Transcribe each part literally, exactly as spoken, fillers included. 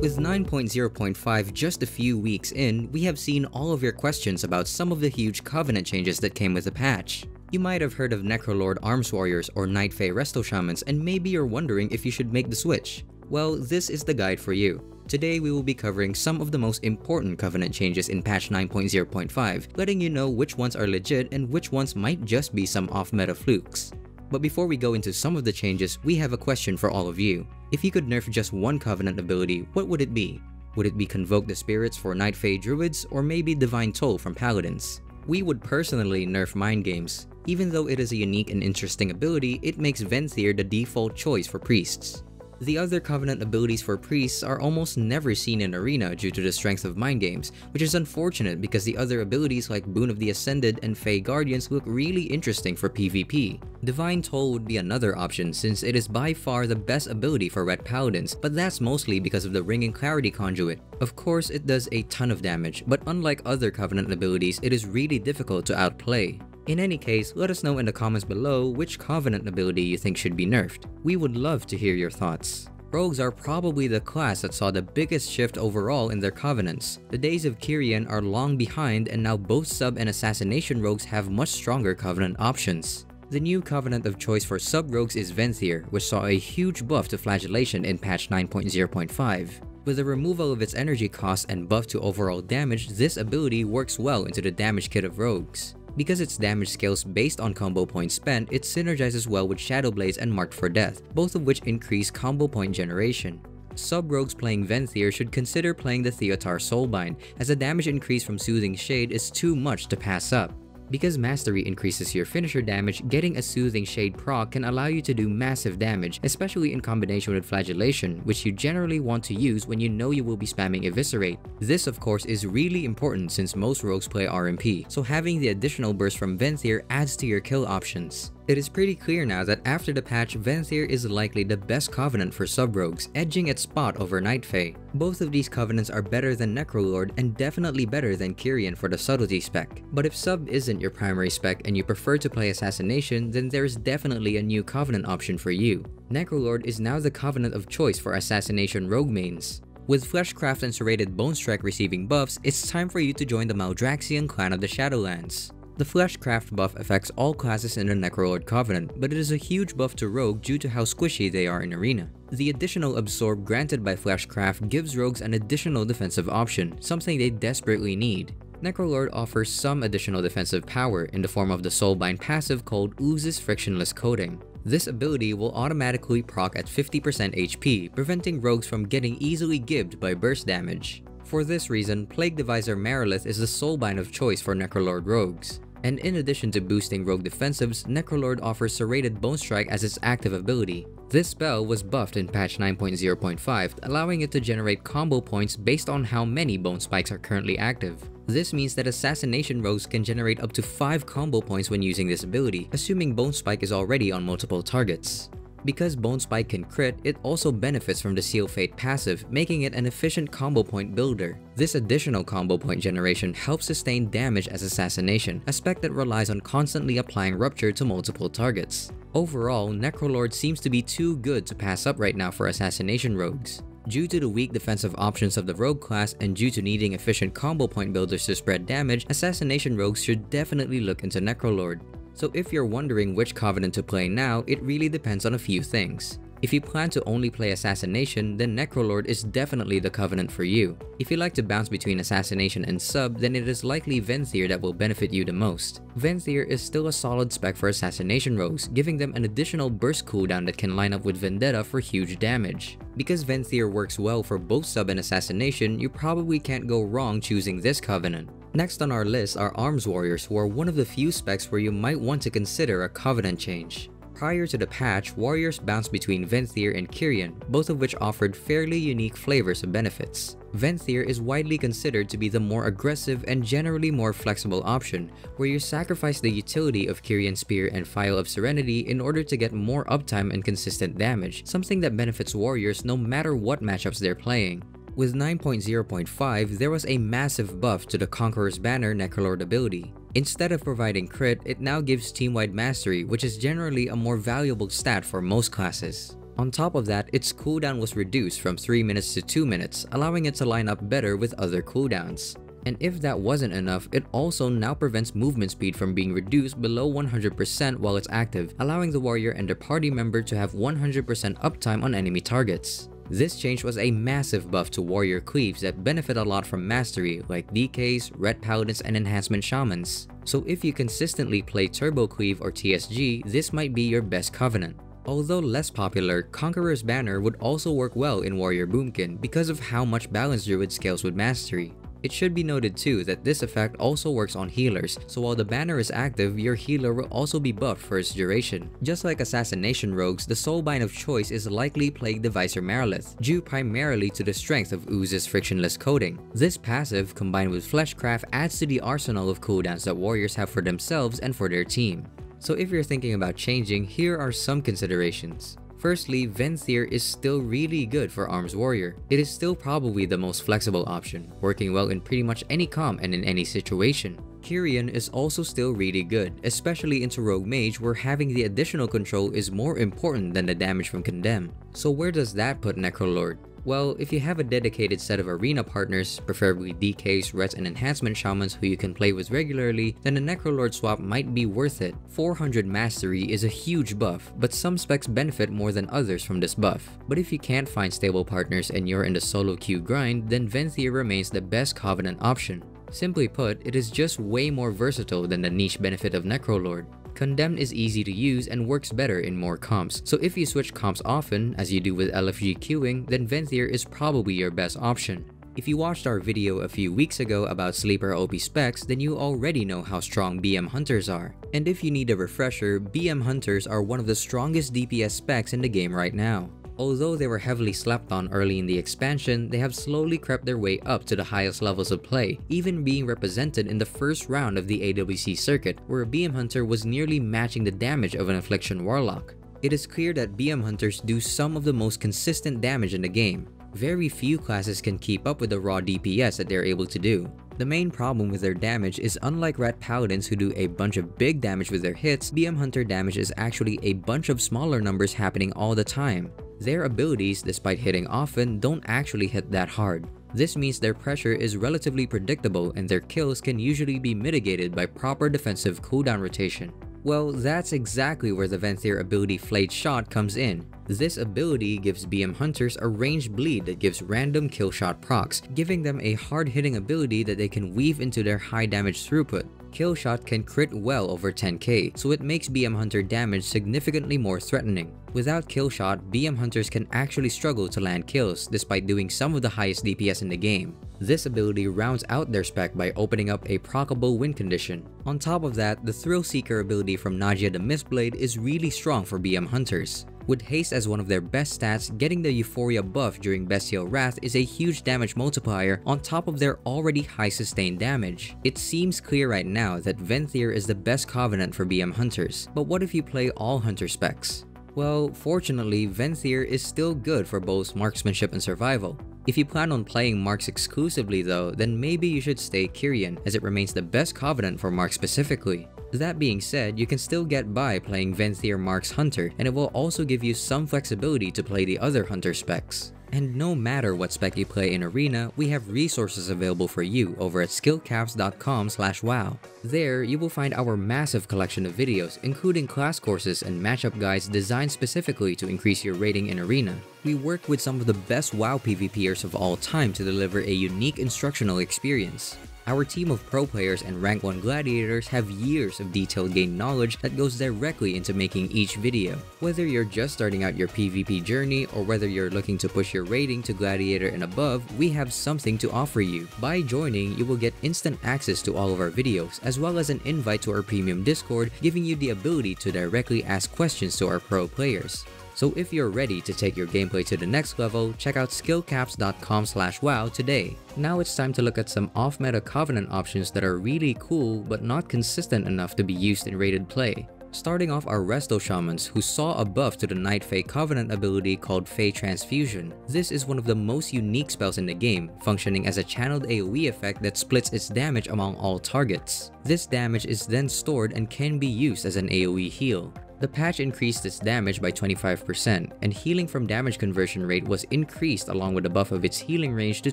With nine point oh point five just a few weeks in, we have seen all of your questions about some of the huge Covenant changes that came with the patch. You might have heard of Necrolord Arms Warriors or Night Fae Resto Shamans, and maybe you're wondering if you should make the switch. Well, this is the guide for you. Today we will be covering some of the most important Covenant changes in patch nine point oh point five, letting you know which ones are legit and which ones might just be some off-meta flukes. But before we go into some of the changes, we have a question for all of you. If you could nerf just one Covenant ability, what would it be? Would it be Convoke the Spirits for Night Fae Druids, or maybe Divine Toll from Paladins? We would personally nerf Mind Games. Even though it is a unique and interesting ability, it makes Venthyr the default choice for Priests. The other Covenant abilities for Priests are almost never seen in Arena due to the strength of Mind Games, which is unfortunate because the other abilities like Boon of the Ascended and Fae Guardians look really interesting for PvP. Divine Toll would be another option since it is by far the best ability for Red Paladins, but that's mostly because of the Ringing Clarity Conduit. Of course, it does a ton of damage, but unlike other Covenant abilities, it is really difficult to outplay. In any case, let us know in the comments below which Covenant ability you think should be nerfed. We would love to hear your thoughts. Rogues are probably the class that saw the biggest shift overall in their Covenants. The days of Kyrian are long behind, and now both sub and assassination rogues have much stronger Covenant options. The new Covenant of choice for sub rogues is Venthyr, which saw a huge buff to Flagellation in patch nine point oh point five. With the removal of its energy cost and buff to overall damage, this ability works well into the damage kit of rogues. Because its damage scales based on combo points spent, it synergizes well with Shadowblades and Marked for Death, both of which increase combo point generation. Sub-rogues playing Venthyr should consider playing the Theotar Soulbind, as the damage increase from Soothing Shade is too much to pass up. Because Mastery increases your finisher damage, getting a Soothing Shade proc can allow you to do massive damage, especially in combination with Flagellation, which you generally want to use when you know you will be spamming Eviscerate. This, of course, is really important since most rogues play R M P, so having the additional burst from Venthyr adds to your kill options. It is pretty clear now that after the patch, Venthyr is likely the best Covenant for sub-rogues, edging its spot over Night Fae. Both of these Covenants are better than Necrolord and definitely better than Kyrian for the subtlety spec. But if sub isn't your primary spec and you prefer to play assassination, then there's definitely a new Covenant option for you. Necrolord is now the Covenant of choice for assassination rogue mains. With Fleshcraft and Serrated Bone Strike receiving buffs, it's time for you to join the Maldraxian clan of the Shadowlands. The Fleshcraft buff affects all classes in the Necrolord Covenant, but it is a huge buff to Rogue due to how squishy they are in Arena. The additional Absorb granted by Fleshcraft gives Rogues an additional defensive option, something they desperately need. Necrolord offers some additional defensive power in the form of the Soulbind passive called Ooze's Frictionless Coating. This ability will automatically proc at fifty percent H P, preventing Rogues from getting easily gibbed by burst damage. For this reason, Plague Deviser Marilyth is the Soulbind of choice for Necrolord Rogues. And in addition to boosting rogue defensives, Necrolord offers Serrated Bone Strike as its active ability. This spell was buffed in patch nine point oh point five, allowing it to generate combo points based on how many Bone Spikes are currently active. This means that assassination rogues can generate up to five combo points when using this ability, assuming Bone Spike is already on multiple targets. Because Bone Spike can crit, it also benefits from the Seal Fate passive, making it an efficient combo point builder. This additional combo point generation helps sustain damage as assassination, a spec that relies on constantly applying rupture to multiple targets. Overall, Necrolord seems to be too good to pass up right now for assassination rogues. Due to the weak defensive options of the rogue class and due to needing efficient combo point builders to spread damage, assassination rogues should definitely look into Necrolord. So if you're wondering which Covenant to play now, it really depends on a few things. If you plan to only play Assassination, then Necrolord is definitely the Covenant for you. If you like to bounce between Assassination and Sub, then it is likely Venthyr that will benefit you the most. Venthyr is still a solid spec for Assassination rogues, giving them an additional burst cooldown that can line up with Vendetta for huge damage. Because Venthyr works well for both Sub and Assassination, you probably can't go wrong choosing this Covenant. Next on our list are Arms Warriors, who are one of the few specs where you might want to consider a Covenant change. Prior to the patch, Warriors bounced between Venthyr and Kyrian, both of which offered fairly unique flavors of benefits. Venthyr is widely considered to be the more aggressive and generally more flexible option, where you sacrifice the utility of Kyrian Spear and Phial of Serenity in order to get more uptime and consistent damage, something that benefits Warriors no matter what matchups they're playing. With nine point oh point five, there was a massive buff to the Conqueror's Banner Necrolord ability. Instead of providing crit, it now gives team-wide mastery, which is generally a more valuable stat for most classes. On top of that, its cooldown was reduced from three minutes to two minutes, allowing it to line up better with other cooldowns. And if that wasn't enough, it also now prevents movement speed from being reduced below one hundred percent while it's active, allowing the warrior and their party member to have one hundred percent uptime on enemy targets. This change was a massive buff to warrior cleaves that benefit a lot from mastery, like D Ks, red paladins, and enhancement shamans. So if you consistently play turbo cleave or T S G, this might be your best covenant. Although less popular, Conqueror's Banner would also work well in Warrior Boomkin because of how much balance Druid scales with mastery. It should be noted too that this effect also works on healers, so while the banner is active, your healer will also be buffed for its duration. Just like Assassination Rogues, the soulbind of choice is likely Plague Deviser Marilyth, due primarily to the strength of Ooze's Frictionless Coating. This passive, combined with Fleshcraft, adds to the arsenal of cooldowns that warriors have for themselves and for their team. So if you're thinking about changing, here are some considerations. Firstly, Venthyr is still really good for Arms Warrior. It is still probably the most flexible option, working well in pretty much any comm and in any situation. Kyrian is also still really good, especially into Rogue Mage where having the additional control is more important than the damage from Condemn. So where does that put Necrolord? Well, if you have a dedicated set of arena partners, preferably D Ks, reds, and enhancement shamans who you can play with regularly, then the Necrolord swap might be worth it. four hundred mastery is a huge buff, but some specs benefit more than others from this buff. But if you can't find stable partners and you're in the solo queue grind, then Venthyr remains the best Covenant option. Simply put, it is just way more versatile than the niche benefit of Necrolord. Condemned is easy to use and works better in more comps, so if you switch comps often, as you do with L F G queuing, then Venthyr is probably your best option. If you watched our video a few weeks ago about sleeper O P specs, then you already know how strong B M Hunters are. And if you need a refresher, B M Hunters are one of the strongest D P S specs in the game right now. Although they were heavily slapped on early in the expansion, they have slowly crept their way up to the highest levels of play, even being represented in the first round of the A W C circuit, where a B M Hunter was nearly matching the damage of an Affliction Warlock. It is clear that B M Hunters do some of the most consistent damage in the game. Very few classes can keep up with the raw D P S that they are able to do. The main problem with their damage is unlike Red Paladins who do a bunch of big damage with their hits, B M Hunter damage is actually a bunch of smaller numbers happening all the time. Their abilities, despite hitting often, don't actually hit that hard. This means their pressure is relatively predictable and their kills can usually be mitigated by proper defensive cooldown rotation. Well, that's exactly where the Venthyr ability Flayed Shot comes in. This ability gives B M Hunters a ranged bleed that gives random Killshot procs, giving them a hard-hitting ability that they can weave into their high damage throughput. Killshot can crit well over ten K, so it makes B M Hunter damage significantly more threatening. Without Killshot, B M Hunters can actually struggle to land kills, despite doing some of the highest D P S in the game. This ability rounds out their spec by opening up a procable win condition. On top of that, the Thrill Seeker ability from Najia the Mistblade is really strong for B M Hunters. With haste as one of their best stats, getting the Euphoria buff during Bestial Wrath is a huge damage multiplier on top of their already high sustained damage. It seems clear right now that Venthyr is the best Covenant for B M Hunters, but what if you play all Hunter specs? Well, fortunately, Venthyr is still good for both Marksmanship and Survival. If you plan on playing Marks exclusively though, then maybe you should stay Kyrian, as it remains the best Covenant for Marks specifically. That being said, you can still get by playing Venthyr Marks Hunter, and it will also give you some flexibility to play the other Hunter specs. And no matter what spec you play in Arena, we have resources available for you over at skill caps dot com slash wow. There, you will find our massive collection of videos, including class courses and matchup guides designed specifically to increase your rating in Arena. We work with some of the best WoW PvPers of all time to deliver a unique instructional experience. Our team of pro players and rank one gladiators have years of detailed gained knowledge that goes directly into making each video. Whether you're just starting out your PvP journey or whether you're looking to push your rating to gladiator and above, we have something to offer you. By joining, you will get instant access to all of our videos as well as an invite to our premium Discord, giving you the ability to directly ask questions to our pro players. So if you're ready to take your gameplay to the next level, check out skill caps dot com slash wow today. Now it's time to look at some off-meta Covenant options that are really cool but not consistent enough to be used in rated play. Starting off are Resto Shamans, who saw a buff to the Night Fae Covenant ability called Fate Transfusion. This is one of the most unique spells in the game, functioning as a channeled AoE effect that splits its damage among all targets. This damage is then stored and can be used as an AoE heal. The patch increased its damage by twenty-five percent, and healing from damage conversion rate was increased along with a buff of its healing range to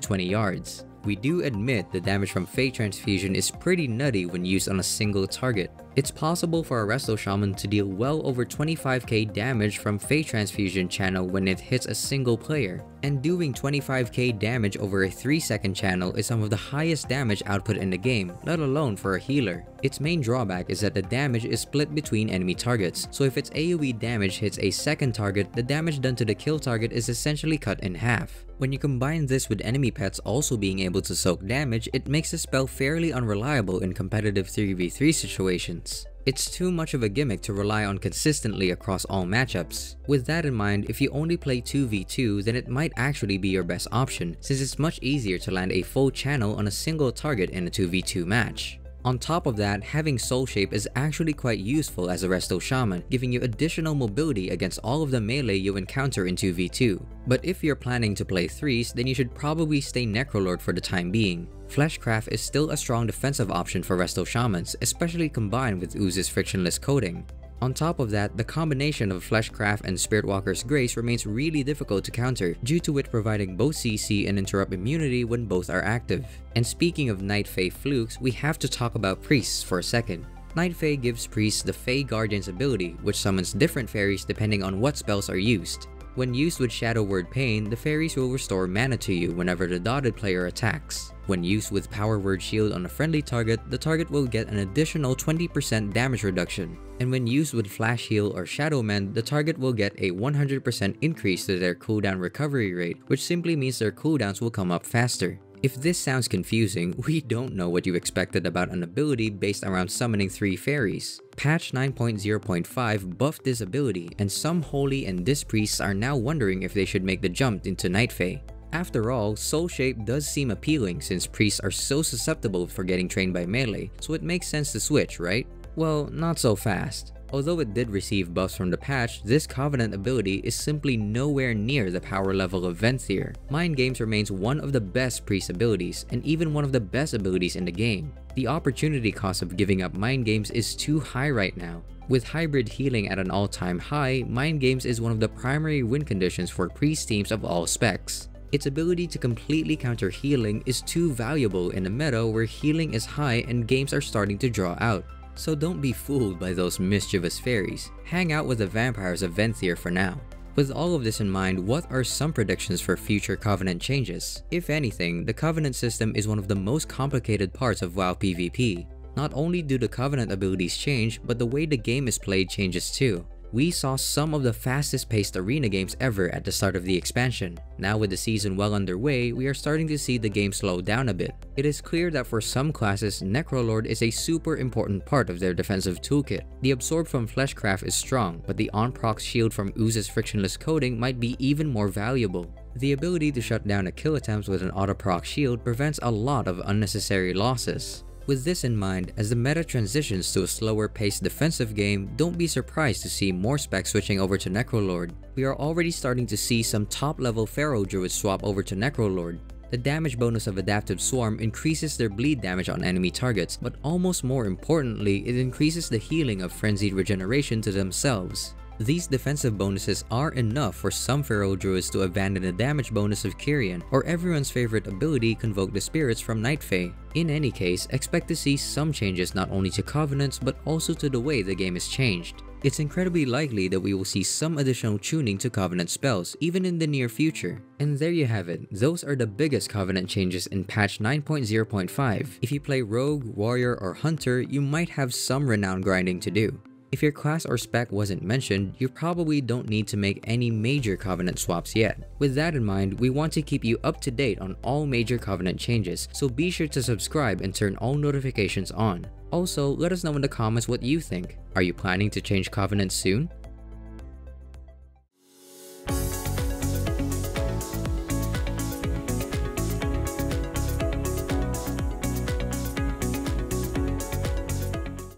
twenty yards. We do admit the damage from Fate Transfusion is pretty nutty when used on a single target. It's possible for a Resto Shaman to deal well over twenty-five k damage from Fate Transfusion channel when it hits a single player, and doing twenty-five k damage over a three second channel is some of the highest damage output in the game, let alone for a healer. Its main drawback is that the damage is split between enemy targets, so if its AoE damage hits a second target, the damage done to the kill target is essentially cut in half. When you combine this with enemy pets also being able to soak damage, it makes the spell fairly unreliable in competitive three v three situations. It's too much of a gimmick to rely on consistently across all matchups. With that in mind, if you only play two v two, then it might actually be your best option, since it's much easier to land a full channel on a single target in a two v two match. On top of that, having Soul Shape is actually quite useful as a Resto Shaman, giving you additional mobility against all of the melee you encounter in two v two. But if you're planning to play threes, then you should probably stay Necrolord for the time being. Fleshcraft is still a strong defensive option for Resto Shamans, especially combined with Ooze's Frictionless Coating. On top of that, the combination of Fleshcraft and Spiritwalker's Grace remains really difficult to counter due to it providing both C C and interrupt immunity when both are active. And speaking of Night Fae flukes, we have to talk about Priests for a second. Night Fae gives Priests the Fae Guardians ability, which summons different fairies depending on what spells are used. When used with Shadow Word Pain, the fairies will restore mana to you whenever the dotted player attacks. When used with Power Word Shield on a friendly target, the target will get an additional twenty percent damage reduction. And when used with Flash Heal or Shadow Mend, the target will get a one hundred percent increase to their cooldown recovery rate, which simply means their cooldowns will come up faster. If this sounds confusing, we don't know what you expected about an ability based around summoning three fairies. Patch nine point zero point five buffed this ability, and some holy and dis priests are now wondering if they should make the jump into Night Fae. After all, Soul Shape does seem appealing since priests are so susceptible for getting trained by melee, so it makes sense to switch, right? Well, not so fast. Although it did receive buffs from the patch, this Covenant ability is simply nowhere near the power level of Venthyr. Mind Games remains one of the best priest abilities, and even one of the best abilities in the game. The opportunity cost of giving up Mind Games is too high right now. With hybrid healing at an all-time high, Mind Games is one of the primary win conditions for priest teams of all specs. Its ability to completely counter healing is too valuable in a meta where healing is high and games are starting to draw out. So don't be fooled by those mischievous fairies. Hang out with the vampires of Venthyr for now. With all of this in mind, what are some predictions for future Covenant changes? If anything, the Covenant system is one of the most complicated parts of WoW PvP. Not only do the Covenant abilities change, but the way the game is played changes too. We saw some of the fastest paced arena games ever at the start of the expansion. Now with the season well underway, we are starting to see the game slow down a bit. It is clear that for some classes, Necrolord is a super important part of their defensive toolkit. The absorb from Fleshcraft is strong, but the on-proc shield from Ooze's Frictionless Coating might be even more valuable. The ability to shut down a kill attempts with an auto-proc shield prevents a lot of unnecessary losses. With this in mind, as the meta transitions to a slower paced defensive game, don't be surprised to see more specs switching over to Necrolord. We are already starting to see some top level Pharaoh Druids swap over to Necrolord. The damage bonus of Adaptive Swarm increases their bleed damage on enemy targets, but almost more importantly, it increases the healing of Frenzied Regeneration to themselves. These defensive bonuses are enough for some Pharaoh Druids to abandon the damage bonus of Kyrian, or everyone's favorite ability Convoke the Spirits from Night Fae. In any case, expect to see some changes not only to Covenants but also to the way the game is changed. It's incredibly likely that we will see some additional tuning to Covenant spells, even in the near future. And there you have it, those are the biggest Covenant changes in patch nine point zero point five. If you play Rogue, Warrior, or Hunter, you might have some renown grinding to do. If your class or spec wasn't mentioned, you probably don't need to make any major Covenant swaps yet. With that in mind, we want to keep you up to date on all major Covenant changes, so be sure to subscribe and turn all notifications on. Also, let us know in the comments what you think. Are you planning to change Covenant soon?